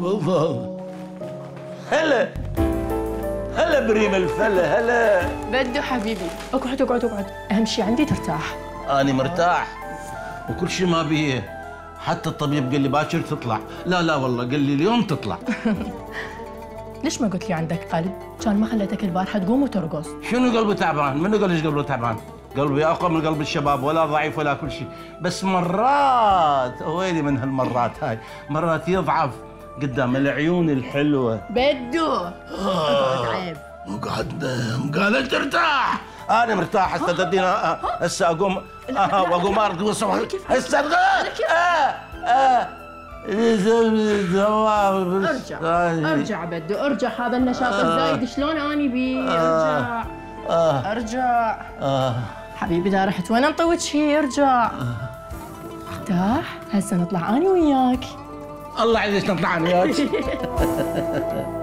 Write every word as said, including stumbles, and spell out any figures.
تفضل. هلا هلا بريم الفلا. هلا بده حبيبي. اقعد اقعد اقعد. اهم شيء عندي ترتاح. انا مرتاح وكل شيء ما بيه. حتى الطبيب قال لي باكر تطلع. لا لا والله قال لي اليوم تطلع. ليش ما قلت لي عندك قلب؟ كان ما خليتك البارحه تقوم وترقص. شنو قلبي تعبان؟ منو قال ليش قلبي تعبان؟ قلبي اقوى من قلب الشباب، ولا ضعيف ولا كل شيء، بس مرات ويلي من هالمرات هاي، مرات يضعف قدام العيون الحلوه. بدو اقعد عيب. مقعد قالت ترتاح. انا مرتاح هسه تديني هسه اقوم واقوم ارقص هسه ارقص. اه اه ارجع ارجع بدو ارجع. هذا النشاط الزايد شلون اني بيه؟ ارجع ارجع حبيبي. اذا رحت وين انطوي شي. ارجع ارتاح. هسه نطلع اني وياك. الله يعزك نطلع انا وياك.